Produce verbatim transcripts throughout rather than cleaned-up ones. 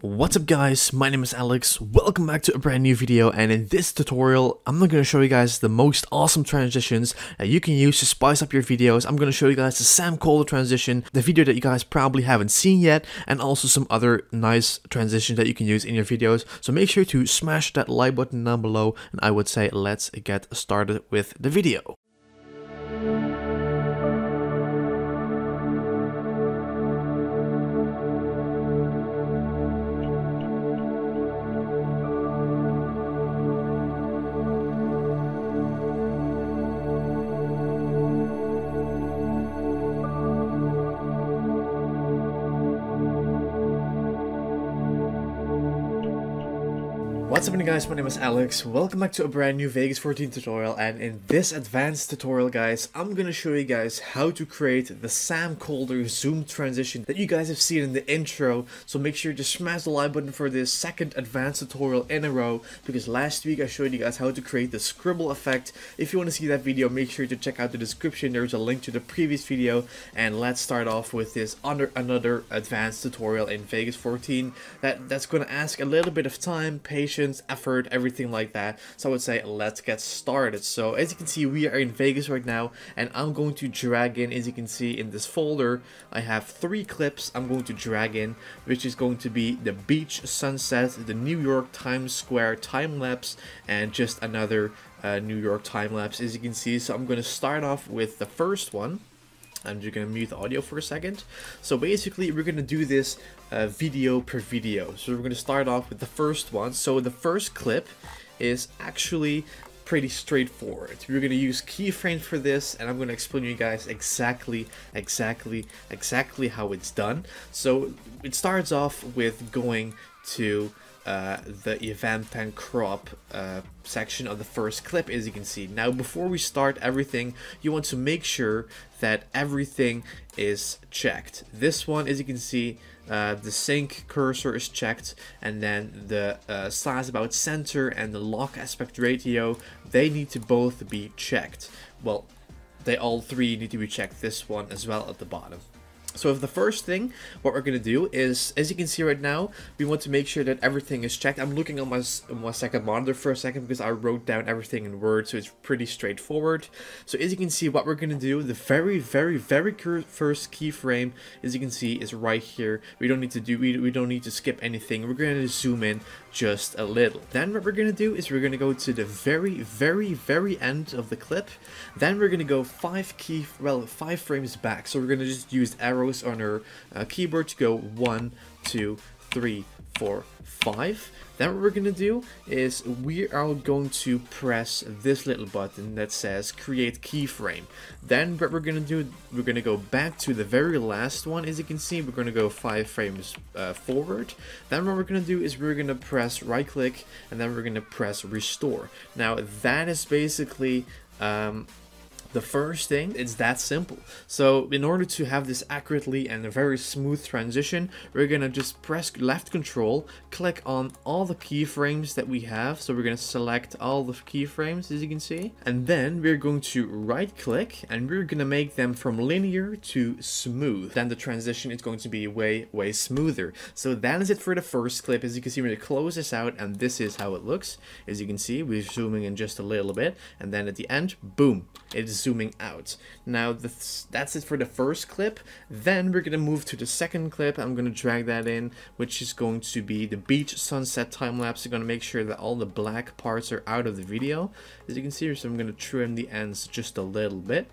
What's up guys, my name is Alex, welcome back to a brand new video, and in this tutorial I'm not going to show you guys the most awesome transitions that you can use to spice up your videos. I'm going to show you guys the Sam Kolder transition, the video that you guys probably haven't seen yet, and also some other nice transitions that you can use in your videos. So make sure to smash that like button down below, and I would say let's get started with the video. What's happening guys, my name is Alex, welcome back to a brand new Vegas fourteen tutorial, and in this advanced tutorial guys, I'm gonna show you guys how to create the Sam Kolder zoom transition that you guys have seen in the intro. So make sure to smash the like button for this second advanced tutorial in a row, because last week I showed you guys how to create the scribble effect. If you want to see that video, make sure to check out the description, there's a link to the previous video. And let's start off with this under another advanced tutorial in Vegas fourteen that, that's gonna ask a little bit of time, patience, effort, everything like that. So I would say let's get started. So as you can see, we are in Vegas right now, and I'm going to drag in, as you can see in this folder, I have three clips I'm going to drag in, which is going to be the beach sunset, the New York Times Square time-lapse, and just another uh, New York time-lapse, as you can see. So I'm going to start off with the first one. I'm just gonna mute the audio for a second. So basically we're gonna do this uh, video per video. So we're gonna start off with the first one. So the first clip is actually pretty straightforward. We're gonna use keyframes for this, and I'm gonna explain to you guys exactly, exactly, exactly how it's done. So it starts off with going to Uh, the event and crop uh, section of the first clip, as you can see. Now before we start everything, you want to make sure that everything is checked. This one, as you can see, uh, the sync cursor is checked, and then the uh, size about center and the lock aspect ratio, they need to both be checked. Well, they all three need to be checked, this one as well at the bottom. So if the first thing, what we're going to do is, as you can see right now, we want to make sure that everything is checked. I'm looking on my, my second monitor for a second because I wrote down everything in Word, so it's pretty straightforward. So as you can see, what we're going to do, the very, very, very first keyframe, as you can see, is right here. We don't need to do, we, we don't need to skip anything. We're going to zoom in just a little. Then what we're going to do is we're going to go to the very, very, very end of the clip. Then we're going to go five key, well, five frames back. So we're going to just use arrows on her uh, keyboard to go one, two, three, four, five. Then what we're gonna do is we are going to press this little button that says create keyframe. Then what we're gonna do, we're gonna go back to the very last one. As you can see, we're gonna go five frames uh, forward. Then what we're gonna do is we're gonna press right click, and then we're gonna press restore. Now that is basically um, the first thing. It's that simple. So in order to have this accurately and a very smooth transition, we're gonna just press left control, click on all the keyframes that we have. So we're gonna select all the keyframes, as you can see, and then we're going to right click, and we're gonna make them from linear to smooth. Then the transition is going to be way, way smoother. So that is it for the first clip. As you can see, we're gonna close this out, and this is how it looks. As you can see, we're zooming in just a little bit, and then at the end, boom, it's zooming out. Now this, that's it for the first clip. Then we're gonna move to the second clip. I'm gonna drag that in, which is going to be the beach sunset time-lapse. You're gonna make sure that all the black parts are out of the video, as you can see. So I'm gonna trim the ends just a little bit.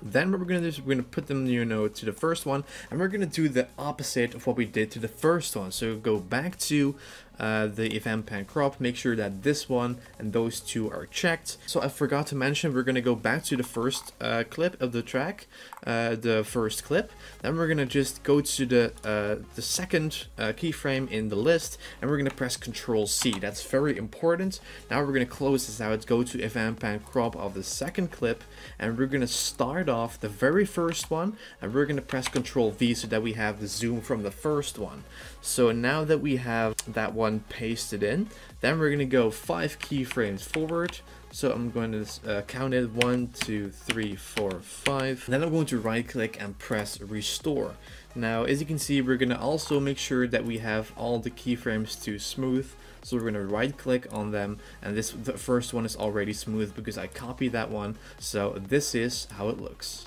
Then what we're gonna do is we're gonna put them, you know, to the first one, and we're gonna do the opposite of what we did to the first one. So go back to uh, the event pan crop, make sure that this one and those two are checked. So I forgot to mention, we're gonna go back to the first uh, clip of the track, uh, the first clip. Then we're gonna just go to the uh, the second uh, keyframe in the list, and we're gonna press Control C. That's very important. Now we're gonna close this out, go to event pan crop of the second clip, and we're gonna start off the very first one, and we're gonna press Control V so that we have the zoom from the first one. So now that we have that one pasted in, then we're gonna go five keyframes forward. So I'm going to uh, count it one, two, three, four, five. Then I'm going to right click and press restore. Now, as you can see, we're gonna also make sure that we have all the keyframes to smooth. So we're gonna right click on them, and this the first one is already smooth because I copied that one. So this is how it looks.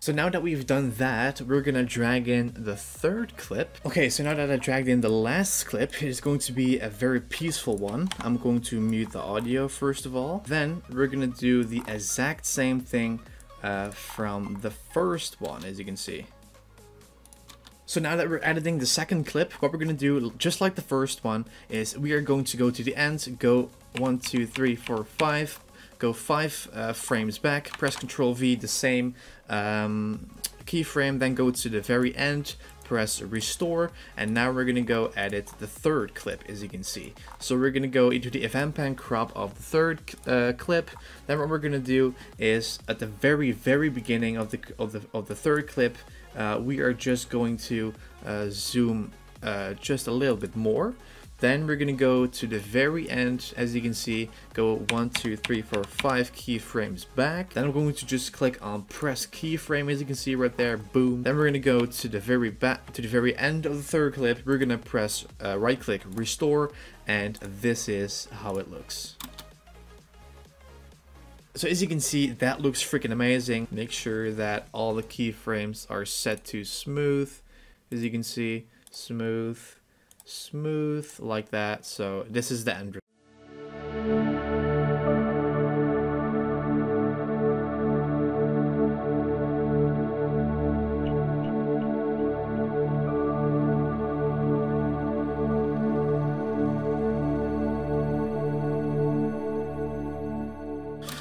So now that we've done that, we're gonna drag in the third clip. Okay, so now that I dragged in the last clip, it's going to be a very peaceful one. I'm going to mute the audio first of all. Then we're gonna do the exact same thing uh, from the first one, as you can see. So now that we're editing the second clip, what we're gonna do, just like the first one, is we are going to go to the end, go one, two, three, four, five, go five uh, frames back, press control V, the same um, keyframe, then go to the very end, press restore, and now we're gonna go edit the third clip, as you can see. So we're gonna go into the event pan crop of the third uh, clip. Then what we're gonna do is at the very, very beginning of the of the of the third clip, uh, we are just going to uh, zoom uh, just a little bit more. Then we're gonna go to the very end, as you can see, go one, two, three, four, five keyframes back. Then I'm going to just click on press keyframe, as you can see right there, boom. Then we're gonna go to the very back, to the very end of the third clip. We're gonna press uh, right click, restore, and this is how it looks. So as you can see, that looks freaking amazing. Make sure that all the keyframes are set to smooth, as you can see, smooth. Smooth like that. So this is the end.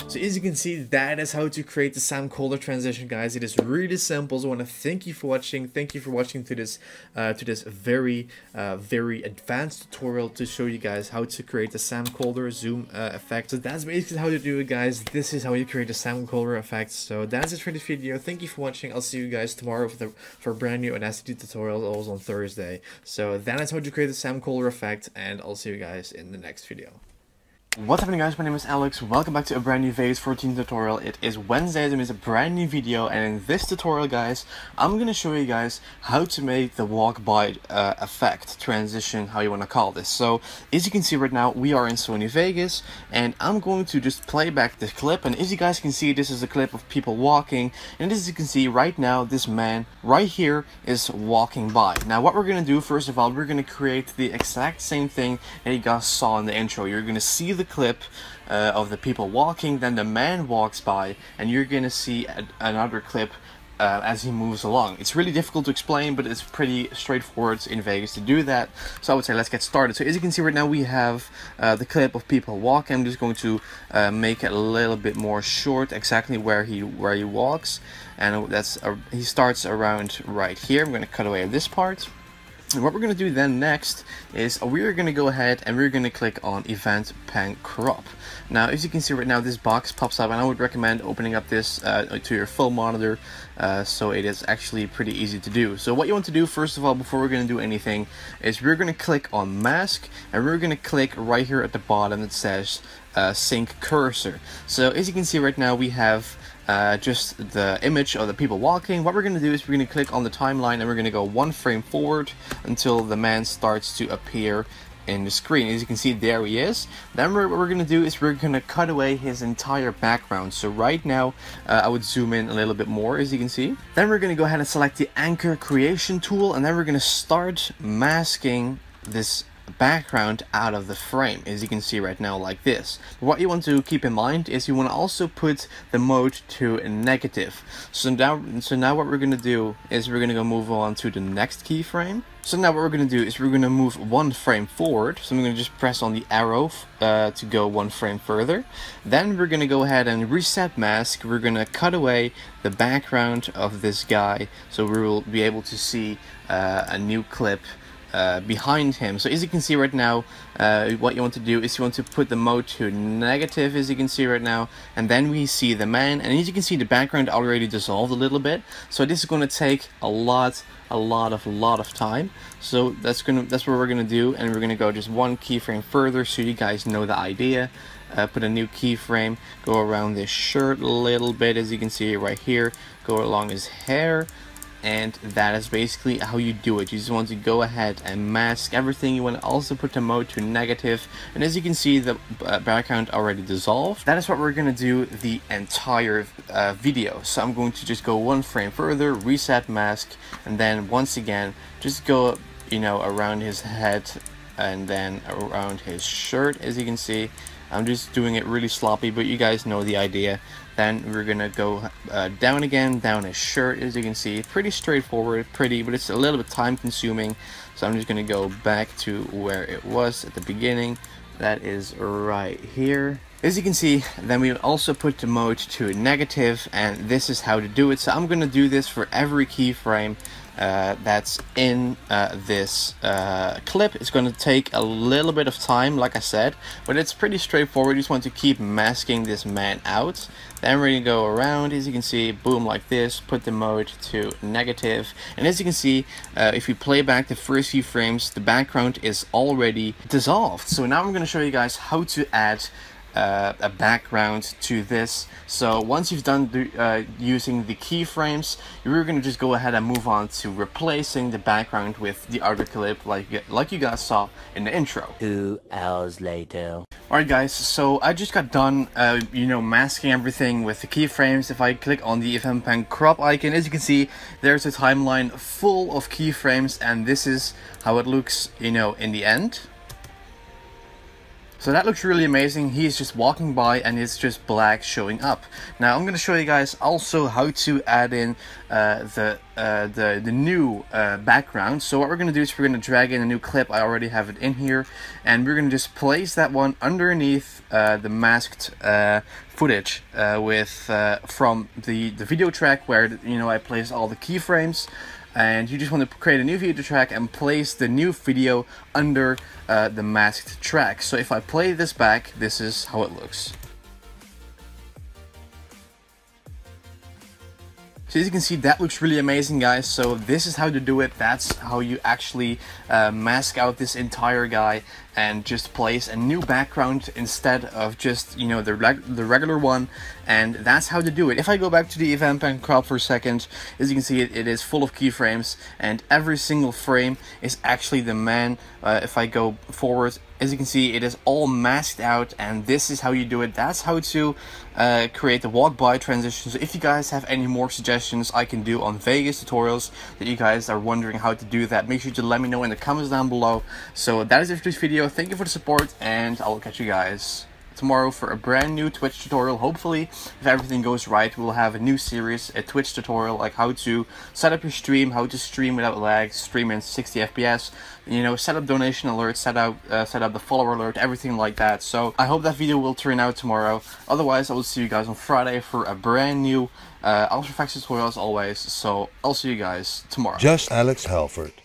So as you can see, that is how to create the Sam Kolder transition, guys. It is really simple. So I want to thank you for watching. Thank you for watching to this, uh, to this very, uh, very advanced tutorial to show you guys how to create the Sam Kolder zoom uh, effect. So that's basically how to do it, guys. This is how you create the Sam Kolder effect. So that's it for this video. Thank you for watching. I'll see you guys tomorrow for, the, for a brand new Audacity tutorial, always on Thursday. So that is how to create the Sam Kolder effect, and I'll see you guys in the next video. What's happening, guys? My name is Alex. Welcome back to a brand new Vegas fourteen tutorial. It is Wednesday, there is a brand new video, and in this tutorial, guys, I'm gonna show you guys how to make the walk by uh, effect transition, how you want to call this. So as you can see right now, we are in Sony Vegas, and I'm going to just play back this clip. And as you guys can see, this is a clip of people walking, and as you can see right now, this man right here is walking by. Now what we're gonna do, first of all, we're gonna create the exact same thing that you guys saw in the intro. You're gonna see the clip uh, of the people walking, then the man walks by, and you're gonna see a another clip uh, as he moves along. It's really difficult to explain, but it's pretty straightforward in Vegas to do that. So I would say let's get started. So as you can see right now, we have uh, the clip of people walking. I'm just going to uh, make it a little bit more short, exactly where he where he walks, and that's uh, he starts around right here. I'm gonna cut away this part. And what we're going to do then next is we're going to go ahead and we're going to click on event pan crop. Now as you can see right now, this box pops up, and I would recommend opening up this uh, to your full monitor, uh, so it is actually pretty easy to do. So what you want to do first of all, before we're going to do anything, is we're going to click on mask, and we're going to click right here at the bottom that says uh, sync cursor. So as you can see right now, we have Uh, just the image of the people walking. What we're going to do is we're going to click on the timeline, and we're going to go one frame forward until the man starts to appear in the screen. As you can see, there he is. Then we're, what we're going to do is we're going to cut away his entire background. So right now, uh, I would zoom in a little bit more, as you can see. Then we're going to go ahead and select the anchor creation tool, and then we're going to start masking this background out of the frame, as you can see right now, like this. What you want to keep in mind is you want to also put the mode to negative. So now, so now what we're going to do is we're going to go move on to the next keyframe. So now what we're going to do is we're going to move one frame forward. So I'm going to just press on the arrow uh, to go one frame further. Then we're going to go ahead and reset mask. We're going to cut away the background of this guy, so we will be able to see uh, a new clip Uh, behind him. So as you can see right now, uh, what you want to do is you want to put the mode to negative, as you can see right now, and then we see the man, and as you can see, the background already dissolved a little bit. So this is going to take a lot a lot of lot of time. So that's gonna that's what we're gonna do, and we're gonna go just one keyframe further so you guys know the idea. Uh, put a new keyframe, go around this shirt a little bit, as you can see right here, go along his hair, and that is basically how you do it. You just want to go ahead and mask everything. You want to also put the mode to negative, and as you can see, the background already dissolved. That is what we're going to do the entire uh, video. So I'm going to just go one frame further, reset mask, and then once again just go, you know, around his head and then around his shirt, as you can see. I'm just doing it really sloppy, but you guys know the idea. Then we're gonna go uh, down again, down his shirt, as you can see. Pretty straightforward, pretty, but it's a little bit time consuming. So I'm just gonna go back to where it was at the beginning. That is right here. As you can see, then we also put the mode to negative, and this is how to do it. So I'm gonna do this for every keyframe uh, that's in uh, this uh, clip. It's gonna take a little bit of time, like I said, but it's pretty straightforward. You just want to keep masking this man out. Then we're gonna go around, as you can see, boom, like this, put the mode to negative. And as you can see, uh, if you play back the first few frames, the background is already dissolved. So now I'm gonna show you guys how to add Uh, a background to this. So once you've done the, uh, using the keyframes, you're gonna just go ahead and move on to replacing the background with the other clip, like like you guys saw in the intro. Two hours later. Alright guys, so I just got done, uh, you know, masking everything with the keyframes. If I click on the F M Pen crop icon, as you can see, there's a timeline full of keyframes, and this is how it looks, you know, in the end. So that looks really amazing. He is just walking by and it's just black showing up. Now I'm going to show you guys also how to add in uh, the, uh, the the new uh, background. So what we're going to do is we're going to drag in a new clip. I already have it in here, and we're going to just place that one underneath uh, the masked uh, footage uh, with uh, from the the video track where, you know, I placed all the keyframes. And you just want to create a new video track and place the new video under uh, the masked track. So if I play this back, this is how it looks. So as you can see, that looks really amazing, guys. So this is how to do it. That's how you actually uh, mask out this entire guy and just place a new background instead of just, you know, the reg the regular one. And that's how to do it. If I go back to the event and crop for a second, as you can see, it, it is full of keyframes, and every single frame is actually the man. Uh, if I go forward, as you can see, it is all masked out, and this is how you do it. That's how to uh, create the walk by transitions. So if you guys have any more suggestions I can do on Vegas tutorials that you guys are wondering how to do that, make sure to let me know in the comments down below. So that is it for this video. Thank you for the support, and I'll catch you guys tomorrow for a brand new Twitch tutorial. Hopefully, if everything goes right, we'll have a new series, a Twitch tutorial, like how to set up your stream, how to stream without lag, stream in sixty F P S, you know, set up donation alerts, set up uh, set up the follower alert, everything like that. So I hope that video will turn out tomorrow. Otherwise, I will see you guys on Friday for a brand new uh, After Effects tutorial as always. So I'll see you guys tomorrow. Just Alex Halford.